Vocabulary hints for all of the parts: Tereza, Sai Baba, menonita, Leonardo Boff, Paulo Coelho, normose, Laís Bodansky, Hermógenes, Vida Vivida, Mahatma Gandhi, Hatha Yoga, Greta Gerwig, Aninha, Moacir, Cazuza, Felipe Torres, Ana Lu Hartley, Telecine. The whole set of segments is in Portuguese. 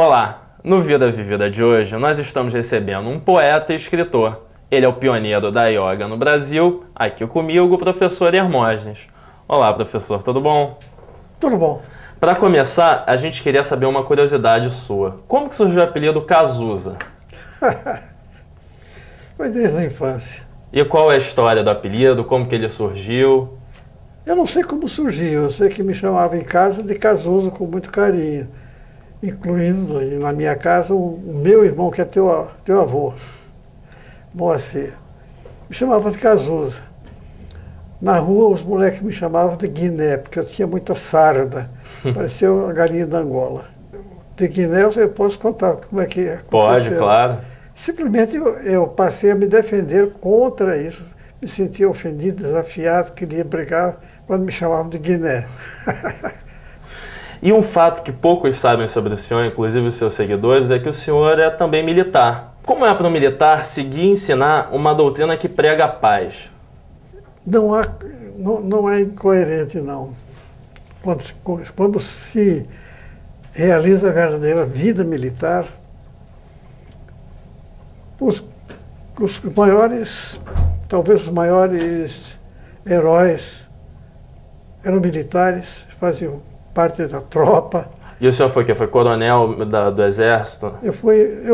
Olá, no Vida Vivida de hoje nós estamos recebendo um poeta e escritor. Ele é o pioneiro da yoga no Brasil, aqui comigo o professor Hermógenes. Olá professor, tudo bom? Tudo bom. Para começar, a gente queria saber uma curiosidade sua. Como que surgiu o apelido Cazuza? Foi desde a infância. E qual é a história do apelido? Como que ele surgiu? Eu não sei como surgiu, eu sei que me chamava em casa de Cazuza com muito carinho, incluindo na minha casa o meu irmão, que é teu avô, Moacir. Me chamava de Cazuza. Na rua os moleques me chamavam de Guiné, porque eu tinha muita sarda, parecia a galinha da Angola. De Guiné eu posso contar como é que aconteceu. Pode, claro. Simplesmente eu passei a me defender contra isso, me sentia ofendido, desafiado, queria brigar quando me chamavam de Guiné. E um fato que poucos sabem sobre o senhor, inclusive os seus seguidores, é que o senhor é também militar. Como é para um militar seguir e ensinar uma doutrina que prega a paz? Não é incoerente, não. Quando se realiza a verdadeira vida militar, talvez os maiores heróis eram militares, faziam parte da tropa. E o senhor foi o quê? Foi coronel do Exército? Eu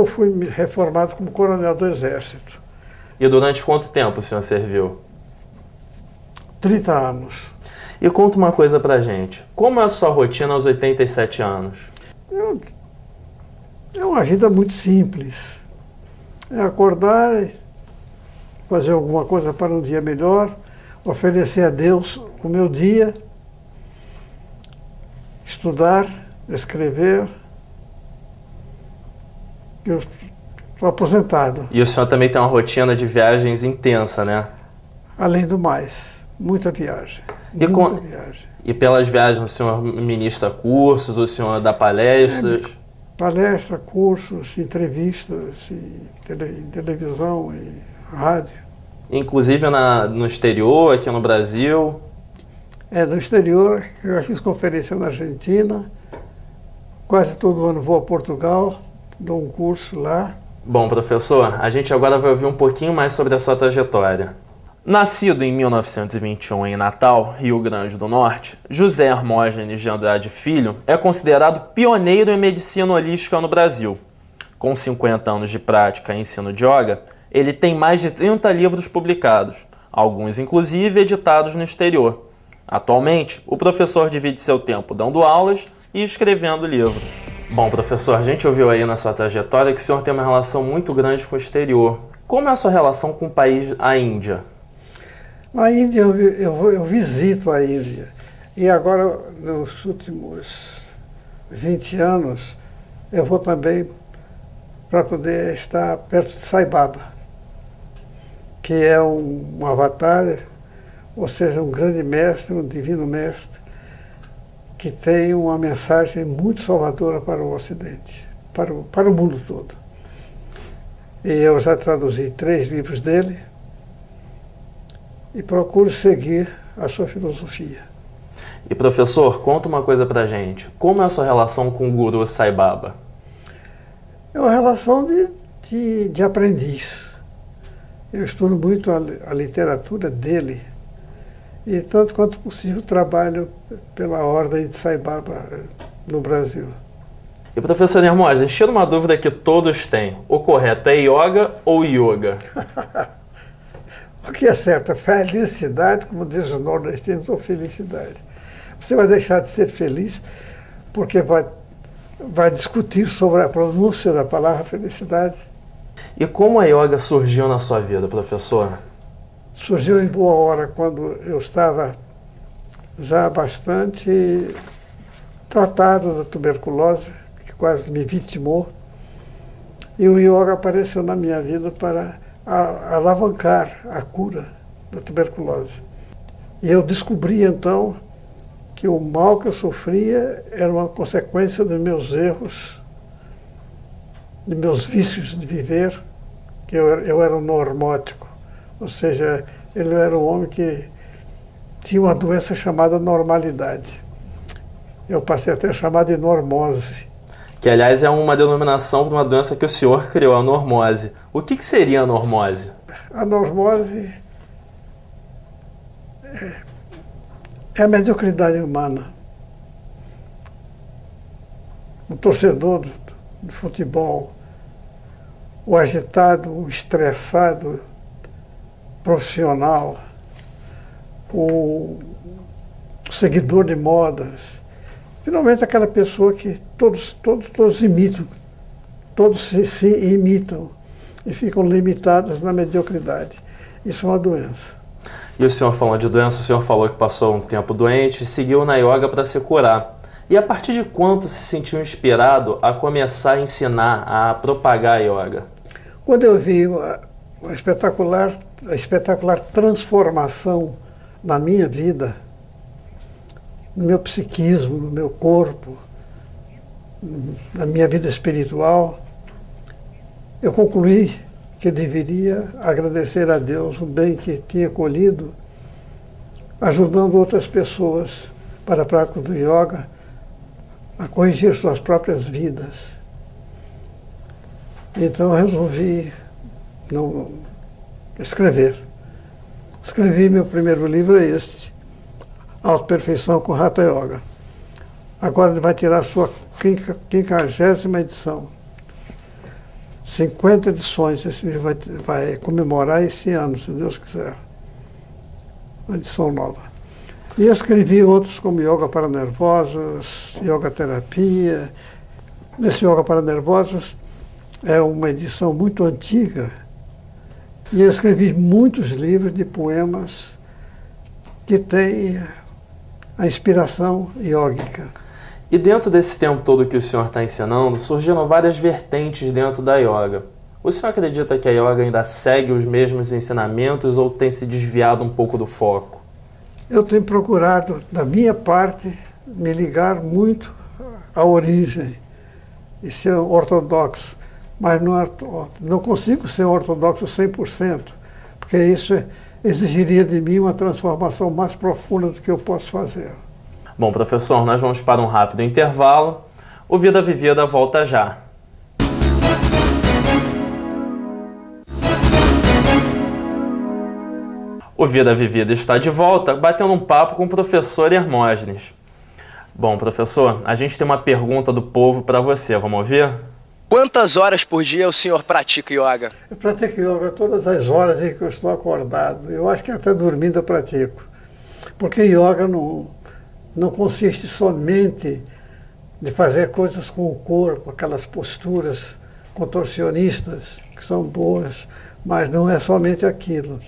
fui reformado como coronel do Exército. E durante quanto tempo o senhor serviu? 30 anos. E conta uma coisa pra gente. Como é a sua rotina aos 87 anos? É uma vida muito simples. É acordar, fazer alguma coisa para um dia melhor, oferecer a Deus o meu dia, estudar, escrever. Eu estou aposentado. E o senhor também tem uma rotina de viagens intensa, né? Além do mais, muita viagem. E pelas viagens o senhor ministra cursos, o senhor dá palestras? Palestras, cursos, entrevistas, em televisão e rádio. Inclusive no exterior, aqui no Brasil? É, no exterior, eu já fiz conferência na Argentina, quase todo ano vou a Portugal, dou um curso lá. Bom, professor, a gente agora vai ouvir um pouquinho mais sobre a sua trajetória. Nascido em 1921 em Natal, Rio Grande do Norte, José Hermógenes de Andrade Filho é considerado pioneiro em medicina holística no Brasil. Com 50 anos de prática e ensino de yoga, ele tem mais de 30 livros publicados, alguns inclusive editados no exterior. Atualmente, o professor divide seu tempo dando aulas e escrevendo livros. Bom, professor, a gente ouviu aí na sua trajetória que o senhor tem uma relação muito grande com o exterior. Como é a sua relação com o país, a Índia? A Índia, eu visito a Índia, e agora, nos últimos 20 anos, eu vou também para poder estar perto de Sai Baba, que é um avatar, ou seja, um grande mestre, um divino mestre, que tem uma mensagem muito salvadora para o Ocidente, para o mundo todo. E eu já traduzi 3 livros dele, e procuro seguir a sua filosofia. E professor, conta uma coisa pra gente. Como é a sua relação com o guru Sai Baba? É uma relação de aprendiz. Eu estudo muito a literatura dele e tanto quanto possível trabalho pela ordem de Sai Baba no Brasil. E professor Hermógenes, tira uma dúvida que todos têm. O correto é yoga ou yoga? O que é certo é felicidade, como diz o nordestino, ou felicidade. Você vai deixar de ser feliz porque vai discutir sobre a pronúncia da palavra felicidade. E como a yoga surgiu na sua vida, professor? Surgiu em boa hora, quando eu estava já bastante tratado da tuberculose, que quase me vitimou, e o yoga apareceu na minha vida para alavancar a cura da tuberculose. E eu descobri então que o mal que eu sofria era uma consequência dos meus erros, dos meus vícios de viver, que eu era um normótico, ou seja, ele era um homem que tinha uma doença chamada normalidade. Eu passei até a chamar de normose. que aliás é uma denominação para uma doença que o senhor criou, a normose. O que seria a normose? A normose é a mediocridade humana. O torcedor de futebol, o agitado, o estressado, profissional, o seguidor de modas, finalmente aquela pessoa que todos imitam, todos se imitam e ficam limitados na mediocridade. Isso é uma doença. E o senhor falou de doença, o senhor falou que passou um tempo doente e seguiu na yoga para se curar. E a partir de quanto se sentiu inspirado a começar a ensinar, a propagar a yoga? Quando eu vi a espetacular transformação na minha vida, no meu psiquismo, no meu corpo, na minha vida espiritual, eu concluí que deveria agradecer a Deus o bem que tinha colhido, ajudando outras pessoas para a prática do yoga a corrigir suas próprias vidas. Então eu resolvi escrever. Escrevi meu primeiro livro, é este, Auto-Perfeição com Hatha Yoga. Agora ele vai tirar a sua 50ª edição. 50 edições, esse livro vai comemorar esse ano, se Deus quiser. Uma edição nova. E eu escrevi outros como Yoga para Nervosos, Yoga Terapia. Nesse Yoga para Nervosos é uma edição muito antiga. E eu escrevi muitos livros de poemas que têm a inspiração iógica. E dentro desse tempo todo que o senhor está ensinando, surgiram várias vertentes dentro da yoga. O senhor acredita que a yoga ainda segue os mesmos ensinamentos ou tem se desviado um pouco do foco? Eu tenho procurado, da minha parte, me ligar muito à origem e ser ortodoxo, mas não consigo ser ortodoxo 100%, porque isso exigiria de mim uma transformação mais profunda do que eu posso fazer. Bom, professor, nós vamos para um rápido intervalo. O Vida Vivida volta já. O Vida Vivida está de volta, batendo um papo com o professor Hermógenes. Bom, professor, a gente tem uma pergunta do povo para você, vamos ouvir? Quantas horas por dia o senhor pratica yoga? Eu pratico yoga todas as horas em que eu estou acordado. Eu acho que até dormindo eu pratico. Porque yoga não consiste somente de fazer coisas com o corpo, aquelas posturas contorcionistas que são boas, mas não é somente aquilo.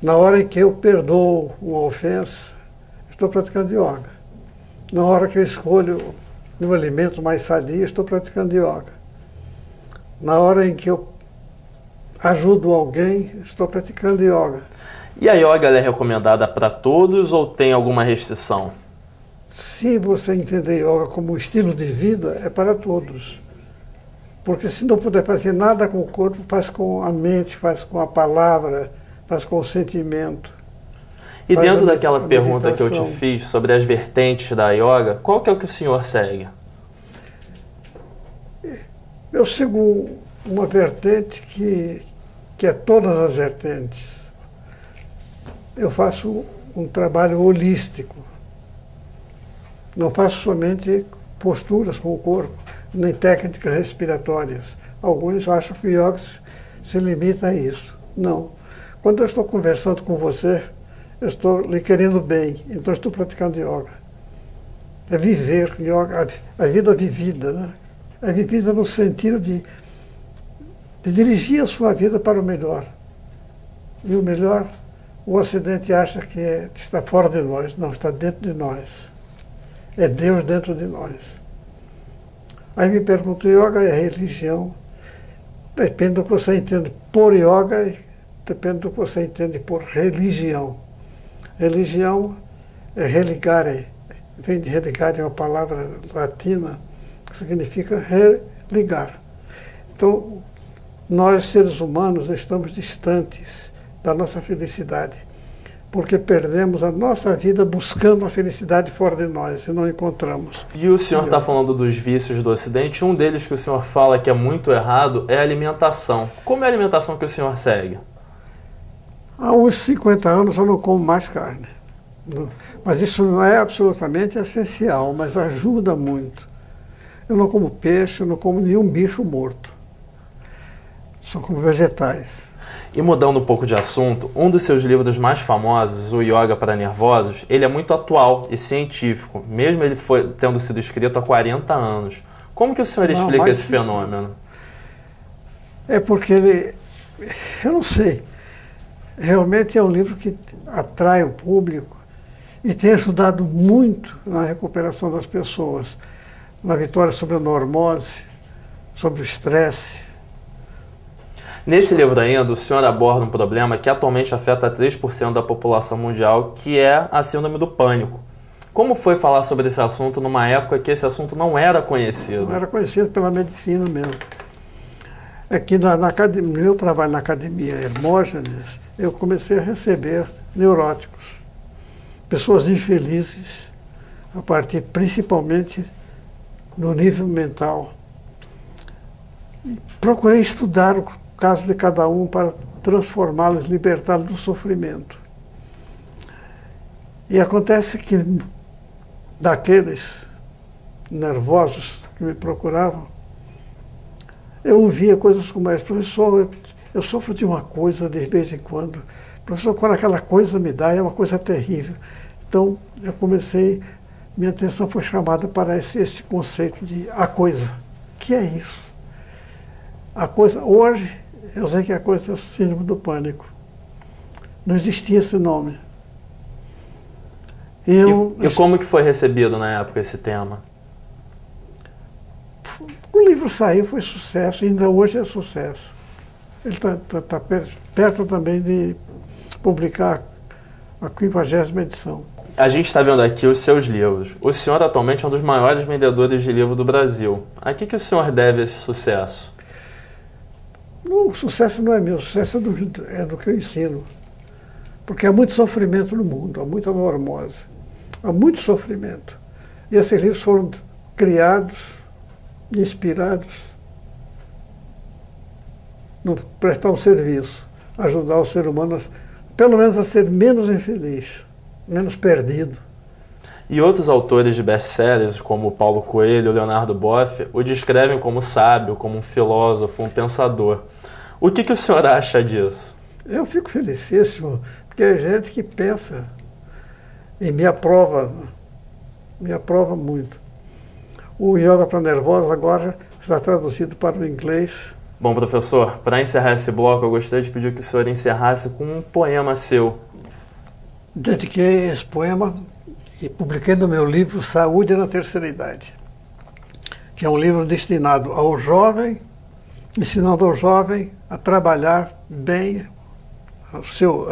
Na hora em que eu perdoo uma ofensa, estou praticando yoga. Na hora que eu escolho um alimento mais sadio, estou praticando yoga. Na hora em que eu ajudo alguém, estou praticando yoga. E a yoga é recomendada para todos ou tem alguma restrição? Se você entender yoga como estilo de vida, é para todos. Porque se não puder fazer nada com o corpo, faz com a mente, faz com a palavra, faz com o sentimento. E dentro daquela pergunta que eu te fiz sobre as vertentes da yoga, qual que é o que o senhor segue? Eu sigo uma vertente que é todas as vertentes. Eu faço um trabalho holístico. Não faço somente posturas com o corpo, nem técnicas respiratórias. Alguns acham que o yoga se limita a isso. Não. Quando eu estou conversando com você, eu estou lhe querendo bem, então estou praticando yoga. É viver yoga, a vida vivida, né? É vivida no sentido de dirigir a sua vida para o melhor. E o melhor, o Ocidente acha que está fora de nós. Não, está dentro de nós. É Deus dentro de nós. Aí me perguntam, yoga é religião? Depende do que você entende por yoga, depende do que você entende por religião. Religião é religare, vem de religare, é uma palavra latina, que significa religar. Então, nós, seres humanos, estamos distantes da nossa felicidade. porque perdemos a nossa vida buscando a felicidade fora de nós e não encontramos. E o senhor está falando dos vícios do Ocidente. Um deles que o senhor fala que é muito errado é a alimentação. Como é a alimentação que o senhor segue? Há uns 50 anos eu não como mais carne. Mas isso não é absolutamente essencial, mas ajuda muito. Eu não como peixe, eu não como nenhum bicho morto. Só como vegetais. E mudando um pouco de assunto, um dos seus livros mais famosos, o Yoga para Nervosos, ele é muito atual e científico, mesmo ele tendo sido escrito há 40 anos. Como que o senhor explica esse fenômeno? É porque ele... eu não sei. Realmente é um livro que atrai o público e tem ajudado muito na recuperação das pessoas, na vitória sobre a normose, sobre o estresse. Nesse livro ainda, o senhor aborda um problema que atualmente afeta 3% da população mundial, que é a síndrome do pânico. Como foi falar sobre esse assunto numa época que esse assunto não era conhecido? Não era conhecido pela medicina mesmo. É que no meu trabalho na academia Hermógenes, eu comecei a receber neuróticos, pessoas infelizes, a partir principalmente no nível mental. E procurei estudar o caso de cada um para transformá-los, libertá-los do sofrimento. E acontece que daqueles nervosos que me procuravam, eu ouvia coisas como essa: professor, eu sofro de uma coisa de vez em quando. Professor, quando aquela coisa me dá, é uma coisa terrível. Então, eu comecei, minha atenção foi chamada para esse conceito de a coisa. O que é isso? A coisa, hoje, eu sei que a coisa é o síndrome do pânico. Não existia esse nome. E como que foi recebido na época esse tema? O livro saiu, foi sucesso, ainda hoje é sucesso. Ele está perto também de publicar a 50ª edição. A gente está vendo aqui os seus livros. O senhor atualmente é um dos maiores vendedores de livro do Brasil. A que o senhor deve esse sucesso? O sucesso não é meu, o sucesso é do que eu ensino. Porque há muito sofrimento no mundo, há muita normose, há muito sofrimento. E esses livros foram criados, inspirados, no prestar um serviço, ajudar o ser humano, pelo menos a ser menos infeliz, menos perdido. E outros autores de best-sellers, como Paulo Coelho, Leonardo Boff, o descrevem como sábio, como um filósofo, um pensador. O que o senhor acha disso? Eu fico felicíssimo, porque é gente que pensa e me aprova muito. O Yoga para Nervosos agora está traduzido para o inglês. Bom, professor, para encerrar esse bloco, eu gostaria de pedir que o senhor encerrasse com um poema seu. Dediquei esse poema e publiquei no meu livro Saúde na Terceira Idade, que é um livro destinado ao jovem, ensinando ao jovem a trabalhar bem o seu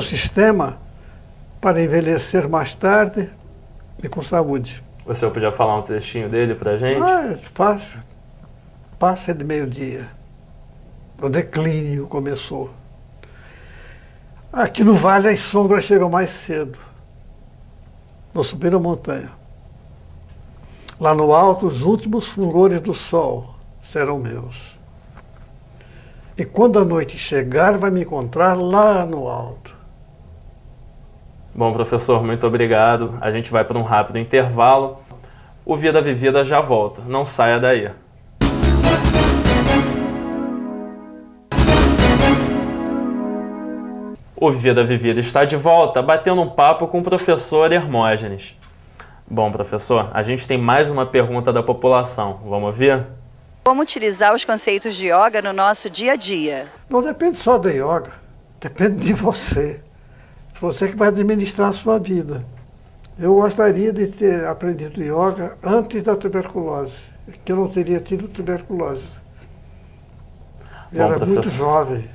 sistema para envelhecer mais tarde e com saúde. O senhor podia falar um trechinho dele para a gente? Ah, é fácil. Passa de meio-dia. O declínio começou. Aqui no vale as sombras chegam mais cedo. Vou subir a montanha. Lá no alto, os últimos fulgores do sol serão meus. E quando a noite chegar, vai me encontrar lá no alto. Bom, professor, muito obrigado. A gente vai para um rápido intervalo. O Vida Vivida já volta. Não saia daí. O Vida Vivida está de volta, batendo um papo com o professor Hermógenes. Bom, professor, a gente tem mais uma pergunta da população. Vamos ouvir? Como utilizar os conceitos de yoga no nosso dia a dia? Não depende só da yoga, depende de você. Você que vai administrar a sua vida. Eu gostaria de ter aprendido yoga antes da tuberculose, que eu não teria tido tuberculose. Eu era muito jovem.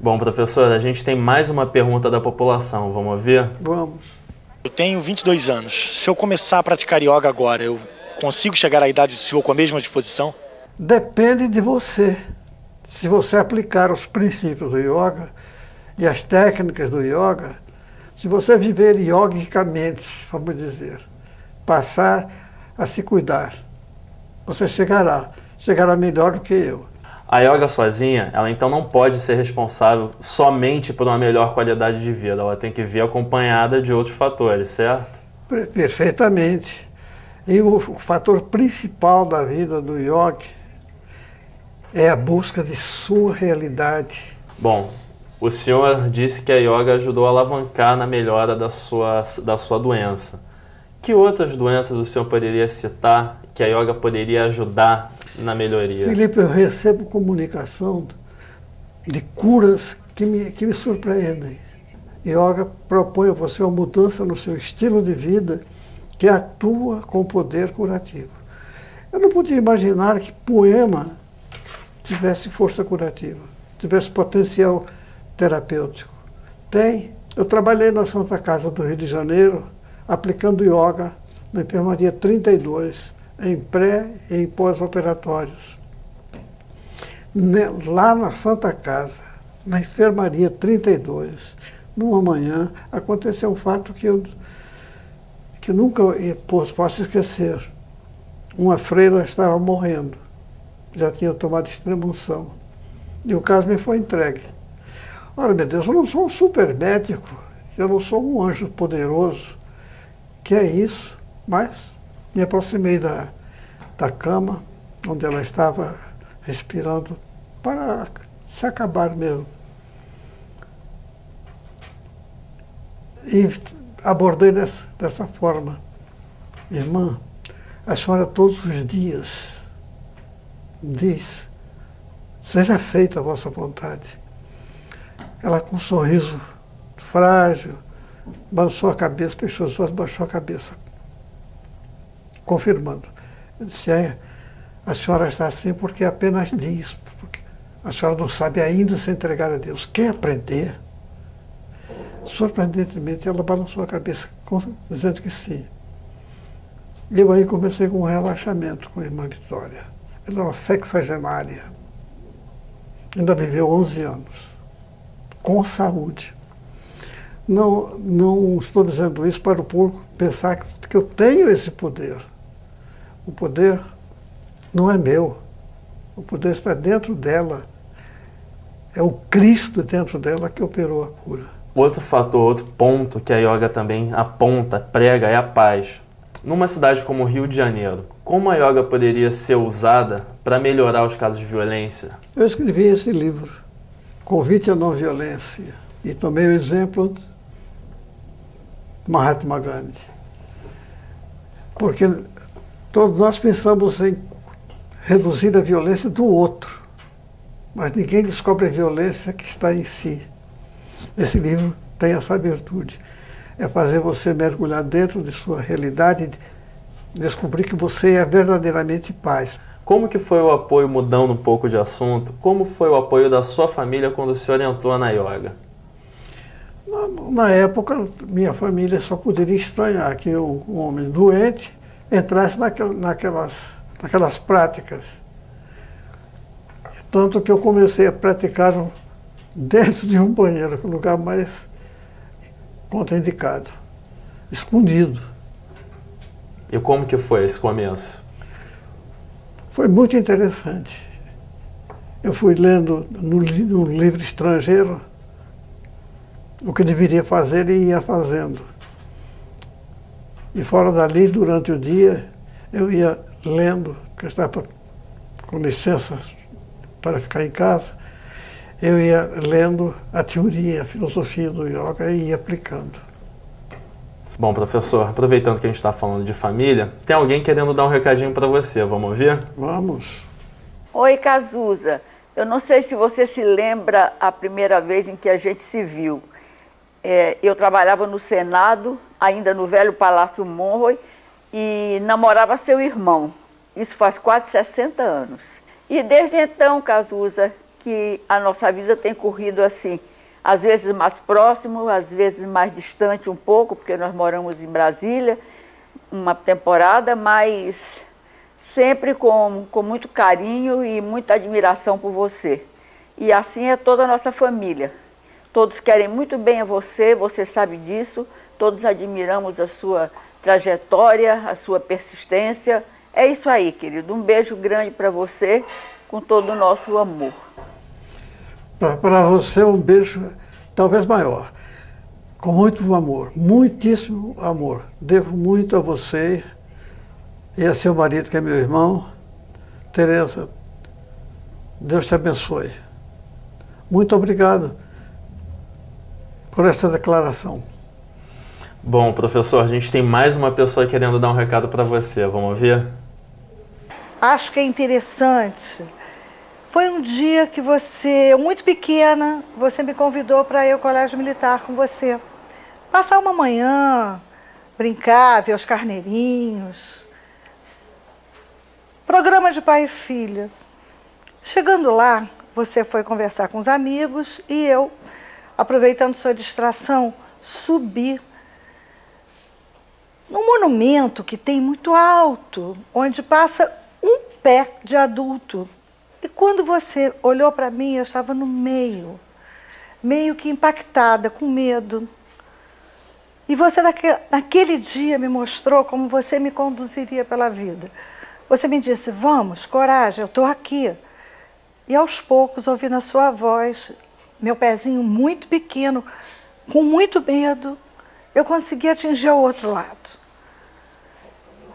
Bom, professor, a gente tem mais uma pergunta da população, vamos ouvir? Vamos. Eu tenho 22 anos. Se eu começar a praticar yoga agora, eu consigo chegar à idade do senhor com a mesma disposição? Depende de você. Se você aplicar os princípios do yoga e as técnicas do yoga, se você viver yogicamente, vamos dizer, passar a se cuidar, você chegará melhor do que eu. A yoga sozinha, ela então não pode ser responsável somente por uma melhor qualidade de vida, ela tem que vir acompanhada de outros fatores, certo? Perfeitamente. E o fator principal da vida do yogi é a busca de sua realidade. Bom, o senhor disse que a yoga ajudou a alavancar na melhora da sua doença. Que outras doenças o senhor poderia citar que a yoga poderia ajudar na melhoria? Felipe, eu recebo comunicação de curas que me surpreendem. Yoga propõe a você uma mudança no seu estilo de vida que atua com poder curativo. Eu não podia imaginar que poema tivesse força curativa, tivesse potencial terapêutico. Tem. Eu trabalhei na Santa Casa do Rio de Janeiro, aplicando yoga na enfermaria 32, em pré e em pós-operatórios. Lá na Santa Casa, na enfermaria 32, numa manhã, aconteceu um fato que nunca posso esquecer. Uma freira estava morrendo, já tinha tomado extrema-unção, e o caso me foi entregue. Ora, meu Deus, eu não sou um super médico, eu não sou um anjo poderoso, que é isso, mas me aproximei da cama, onde ela estava respirando, para se acabar mesmo. E abordei dessa forma. Irmã, a senhora todos os dias diz, seja feita a vossa vontade. Ela com um sorriso frágil, balançou a cabeça, fechou os olhos, baixou a cabeça, confirmando. Eu disse, a senhora está assim porque apenas diz, porque a senhora não sabe ainda se entregar a Deus. Quer aprender? Surpreendentemente, ela balançou a cabeça, dizendo que sim. Eu aí comecei com um relaxamento com a irmã Vitória. Ela é uma sexagenária. Ainda viveu 11 anos, com saúde. Não estou dizendo isso para o público pensar que eu tenho esse poder. O poder não é meu. O poder está dentro dela. É o Cristo dentro dela que operou a cura. Outro fator, outro ponto que a yoga também aponta, prega, é a paz. Numa cidade como o Rio de Janeiro, como a yoga poderia ser usada para melhorar os casos de violência? Eu escrevi esse livro, Convite à Não Violência, e tomei o exemplo de Mahatma Gandhi. Porque todos nós pensamos em reduzir a violência do outro, mas ninguém descobre a violência que está em si. Esse livro tem essa virtude. É fazer você mergulhar dentro de sua realidade, descobrir que você é verdadeiramente paz. Como que foi o apoio, mudando um pouco de assunto, como foi o apoio da sua família quando o senhor entrou na yoga? Na época, minha família só poderia estranhar que um homem doente entrasse naquelas práticas. Tanto que eu comecei a praticar dentro de um banheiro, que é o lugar mais contraindicado, escondido. E como que foi esse começo? Foi muito interessante. Eu fui lendo num livro estrangeiro o que deveria fazer e ia fazendo. E fora dali, durante o dia, eu ia lendo, porque eu estava com licença para ficar em casa, eu ia lendo a teoria, a filosofia do yoga e ia aplicando. Bom, professor, aproveitando que a gente está falando de família, tem alguém querendo dar um recadinho para você, vamos ouvir? Vamos. Oi, Cazuza. Eu não sei se você se lembra a primeira vez em que a gente se viu. Eu trabalhava no Senado, ainda no velho Palácio Monroe, e namorava seu irmão. Isso faz quase 60 anos. E desde então, Cazuza, que a nossa vida tem corrido assim, às vezes mais próximo, às vezes mais distante um pouco, porque nós moramos em Brasília uma temporada, mas sempre com muito carinho e muita admiração por você. E assim é toda a nossa família. Todos querem muito bem a você, você sabe disso, todos admiramos a sua trajetória, a sua persistência. É isso aí, querido. Um beijo grande para você, com todo o nosso amor. Para você, um beijo talvez maior, com muito amor, muitíssimo amor. Devo muito a você e a seu marido, que é meu irmão. Tereza, Deus te abençoe. Muito obrigado por esta declaração. Bom, professor, a gente tem mais uma pessoa querendo dar um recado para você. Vamos ver? Acho que é interessante. Foi um dia que você, muito pequena, você me convidou para ir ao colégio militar com você. Passar uma manhã, brincar, ver os carneirinhos. Programa de pai e filha. Chegando lá, você foi conversar com os amigos e eu, aproveitando sua distração, subi num monumento que tem muito alto, onde passa um pé de adulto. E quando você olhou para mim, eu estava no meio, meio que impactada, com medo. E você naquele dia me mostrou como você me conduziria pela vida. Você me disse, vamos, coragem, eu estou aqui. E aos poucos, ouvindo a sua voz, meu pezinho muito pequeno, com muito medo, eu consegui atingir o outro lado.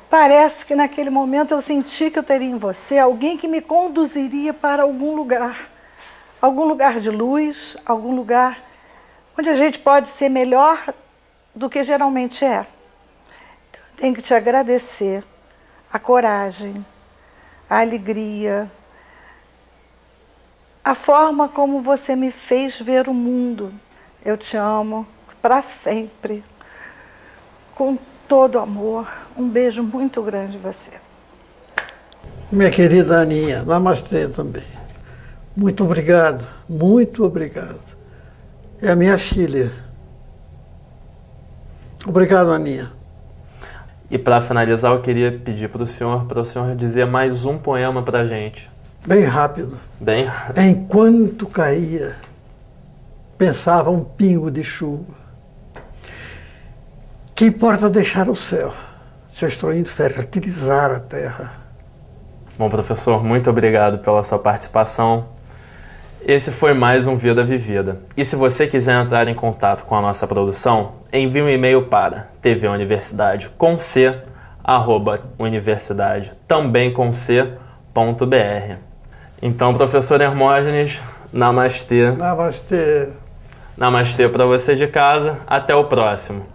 Parece que naquele momento eu senti que eu teria em você alguém que me conduziria para algum lugar de luz, algum lugar onde a gente pode ser melhor do que geralmente é. Então, eu tenho que te agradecer a coragem, a alegria, a forma como você me fez ver o mundo. Eu te amo para sempre, com todo amor. Um beijo muito grande você. Minha querida Aninha, namastê também. Muito obrigado, muito obrigado. É a minha filha. Obrigado, Aninha. E para finalizar, eu queria pedir para o senhor dizer mais um poema para a gente. Bem rápido. Bem rápido. Enquanto caía, pensava um pingo de chuva. Que importa deixar o céu? Se eu estou indo fertilizar a terra. Bom, professor, muito obrigado pela sua participação. Esse foi mais um Vida Vivida. E se você quiser entrar em contato com a nossa produção, envie um e-mail para tvuniversidade.com.br. Então, professor Hermógenes, namastê. Namastê. Namastê para você de casa. Até o próximo.